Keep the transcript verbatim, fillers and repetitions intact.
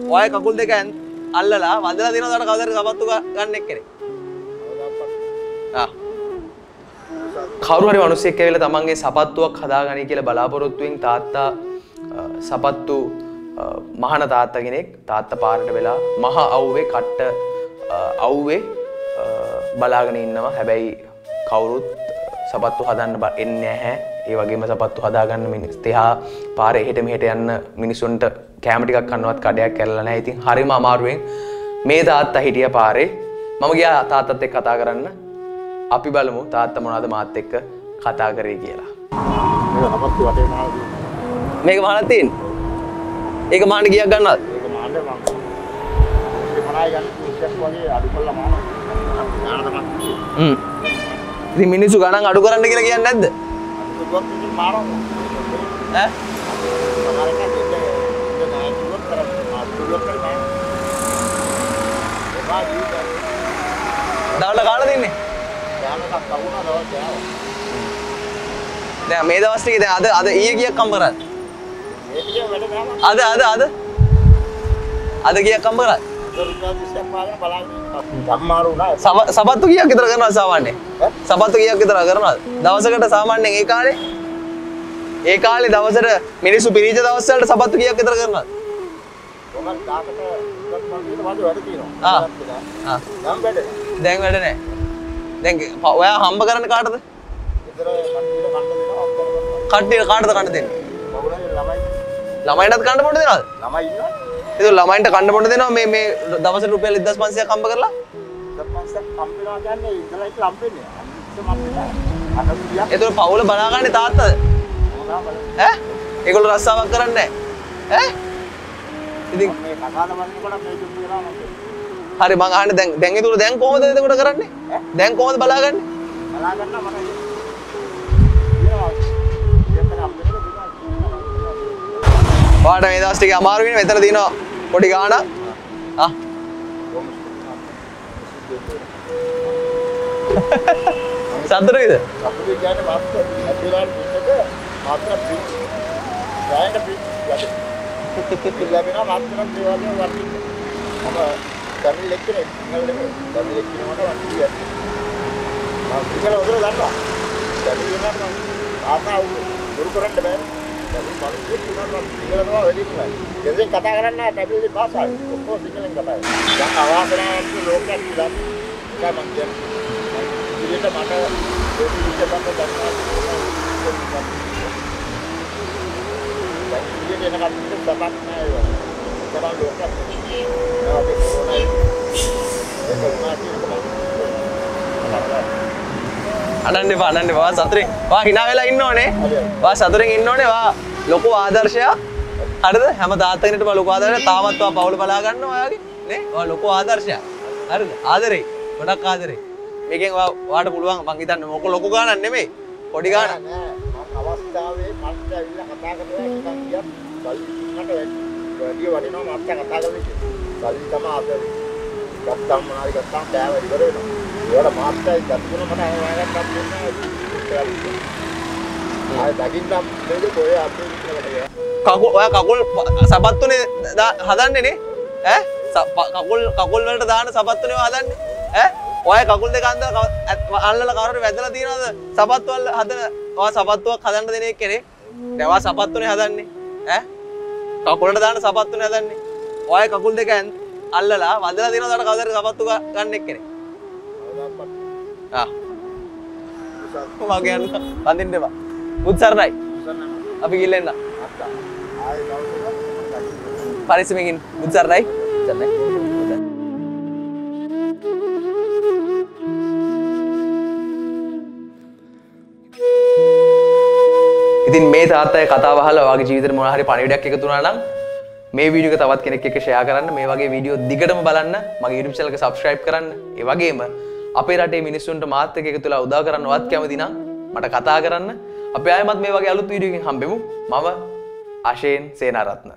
ඔය කකුල් දෙක අල්ලලා වදලා දෙනවා දාට කවදාද සපත්තු ගන්න එක්කනේ. ආ කවුරු හරි මිනිස්සෙක් ඇවිල්ලා තමන්ගේ සපත්තුවක් හදාගනි කියලා බලාපොරොත්තුෙන් තාත්තා සපත්තු මහාන තාත්තා කෙනෙක් තාත්තා පාරට වෙලා මහා අවුවේ කට්ට අවුවේ බලාගෙන ඉන්නවා. හැබැයි කවුරුත් සපත්තු හදන්න එන්නේ නැහැ. ඒ වගේම සපත්තු හදාගන්න මිනිස් තිහා පාරේ එහෙට මෙහෙට යන්න මිනිසුන්ට කැම ටිකක් කන්නවත් කඩයක් කරලා නැහැ. ඉතින් හරිම අමාරුවෙන් මේ තාත්තා හිටියා පාරේ. මම ගියා තාත්තත් එක්ක කතා කරන්න. අපි බලමු තාත්තා මොනවද මාත් එක්ක කතා කරේ කියලා. මේක සපත්තු වටේ මාන මේක මාන තියෙන. ඒක මාන ගියක් ගන්නවද? ඒක මාන මම. ඒක පනාය ගන්න ඉස්සක් වගේ අඩු කළා මාන. නානම. හ්ම්. ඉතින් මිනිස්සු ගණන් අඩු කරන්න කියලා කියන්නේ නැද්ද? අඩුවක් ඉතින් මානවා. ඈ? සමහරකට සබත්තු කීයක් විතර කරනවද සාමාන්‍යයෙන්? සබත්තු කීයක් විතර කරනවද? දවසකට සාමාන්‍යයෙන් ඒ කාලේ ඒ කාලේ දවසට මිනිස්සු පිරිච්ච දවස් වලට සබත්තු කීයක් විතර කරනවද? කොහොමද දාකට දක්වන්නේ වල වැඩ තියෙනවා. ආ ආ නම් වැඩ දැන් වැඩ නැහැ. දැන් ඔයා හම්බ කරන්න කාටද? විතර කට්ටියට කාටද කන්න දෙන්නේ? බවුලගේ ළමයි. ළමයින්ටත් කන්න බොන්න දෙනවද? ළමයි ඉන්නවා. ඒක ළමයින්ට කන්න බොන්න දෙනවා මේ මේ දවසට රුපියල් දෙදාස් පන්සීයක් හම්බ කරලා. දෙදාස් පන්සීයක් හම්බ වෙනවා කියන්නේ ඉතලා ඉතලා හම්බ වෙන්නේ. ඉතම හම්බ වෙනවා. අටසියක්. ඒතකොට පවුල බලා ගන්න තාත්තද? ඈ? ඒගොල්ලෝ රස්සාවක් කරන්නේ නැහැ. ඈ? ඉතින් මේ කතා කරනකොට මේ දුක් වෙනවා මට. හරි මං අහන්නේ දැන් දැන් ඒතර දැන් කොහොමද එතකොට කරන්නේ? දැන් කොහොමද බලාගන්නේ? බලා ගන්න මම කියනවා. මෙතන අපිට දුක. වාඩ මේ දවස් ටිකේ අමාරු වෙන මෙතන දිනන පොඩි ගාණක්. ආ. සඳරේද? අපිට කියන්නේ වාස්ත ඇතුළේ පිටක මාත්‍ර පිට. ගායන පිට. ලැබෙනවා මාත්‍රක දේවාලේ වර්ති. මම කර්ණ ලෙක්චර් එක ඉංග්‍රීසි වලට ලෙක්චර් වලට වර්ති ගියා. මම ඉතල උදේ ගන්නවා. දැන් ආපහු දුරු කරන්න බෑ. දැන් මම කියනවා ඉංග්‍රීසියෙන් වැඩි කරලා. දැන් කතා කරන්නේ පැවිදි භාෂාවෙන්. ඔක්කොම සිංහලෙන් කතා කරනවා. දැන් අවාසනාවක් ලෝකයක් ඉඳලා මම කියන්නේ ඉතින් මට දෙවියන් දෙපළ ගන්නවා. ये ना करते तो सबात में है जब आप लोग करते हैं ना आप लोग ना ये करना चाहिए आनंद वाह आनंद वाह सात्री वाह किना वेला इन्होंने वाह सात्री इन्होंने वाह लोगों आदर्श या अरे तो हम तो आते हैं तो लोगों आदर्श तावत तो पावल पाला करना वाह की ने वाह लोगों आदर्श या अरे आदरे बड़ा कादरे लेकिन वाह वाट पुलवांग बंगीता ने मोको लोगों का नन्हे में पड़ी का අවස්ථාවේ මාත් ඇවිල්ලා කතා කරලා ඉතින් ගියා බල්ලිකට වැඩි වටිනවා මාත් කතා කරලා බල්ලි තමයි ආදරේ ගත්තම් මොනාරි ගත්තම් බෑව ඉවර වෙනවා ඒවට මාත් ඇයි ගත්තුන මට හොයාගන්නත් බැන්නේ ආයි දකින්නම් මේක කොහේ අපේ ඉන්නකට කකුල් ඔය කකුල් සපත්තුනේ හදන්නේ නේ ඈ කකුල් කකුල් වලට දාන සපත්තුනේ හදන්නේ ඈ ඔය කකුල් දෙක අතර අල්ලලා කවුරුහරි වැදලා තියනවද සපත්තු වල හදන ඔය සපත්තුවක් හදන්න දෙන එක කෙනේ. දැන් ඔය සපත්තුනේ හදන්නේ. ඈ? කකුලට දාන සපත්තුනේ හදන්නේ. ඔය කකුල් දෙක අල්ලලා වදලා දෙනවා දාට කවදාද සපත්තු ගන්න එක කෙනේ. ආ. උසස් වගේ යන වඳින්න එපා. උත්සරණයි. අපි ගිහින් එන්න. ආයෙ ගාවට පරිස්සමෙන් උත්සරණයි. උත්සරණයි. ඉතින් මේ තාත්තගේ කතාව අහලා ඔයාගේ ජීවිතේ මොනවා හරි පණිවිඩයක් එකතු වුණා නම් මේ වීඩියෝ එක තවත් කෙනෙක් එක්ක ෂෙයා කරන්න. මේ වගේ වීඩියෝ දිගටම බලන්න මගේ YouTube channel එක subscribe කරන්න. ඒ වගේම අපේ රටේ මිනිස්සුන්ට මාත් එක්ක එකතුලා උදව් කරන්නවත් කැමති නම් මට කතා කරන්න. අපි ආයෙමත් මේ වගේ අලුත් වීඩියෝ එකකින් හම්බෙමු. මම අශේන් සේනාරත්න.